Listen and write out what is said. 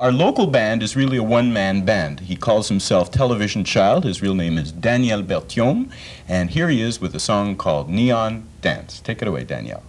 Our local band is really a one-man band. He calls himself Television Child. His real name is Daniel Berthiaume. And here he is with a song called Neon Dance. Take it away, Daniel.